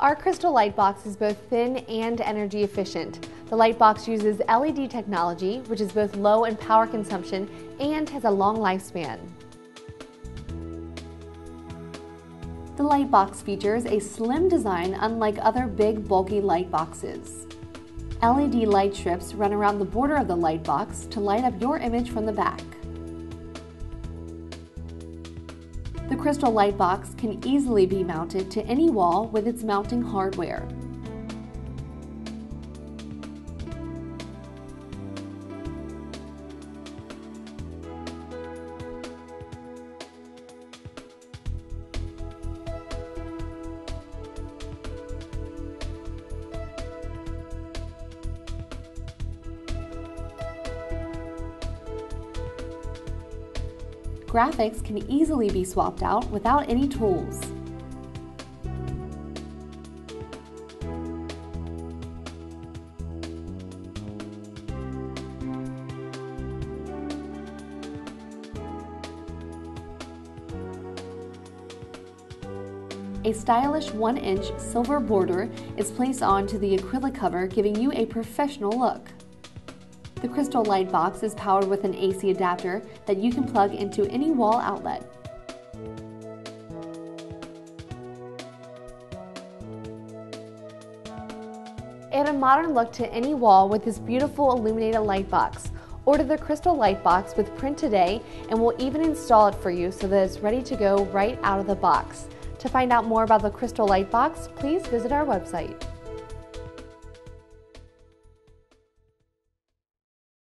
Our Crystal Light Box is both thin and energy efficient. The light box uses LED technology, which is both low in power consumption and has a long lifespan. The light box features a slim design unlike other big, bulky light boxes. LED light strips run around the border of the light box to light up your image from the back. The Crystal Light Box can easily be mounted to any wall with its mounting hardware. Graphics can easily be swapped out without any tools. A stylish 1-inch silver border is placed onto the acrylic cover, giving you a professional look. The Crystal Light Box is powered with an AC adapter that you can plug into any wall outlet. Add a modern look to any wall with this beautiful illuminated light box. Order the Crystal Light Box with print today, and we'll even install it for you so that it's ready to go right out of the box. To find out more about the Crystal Light Box, please visit our website.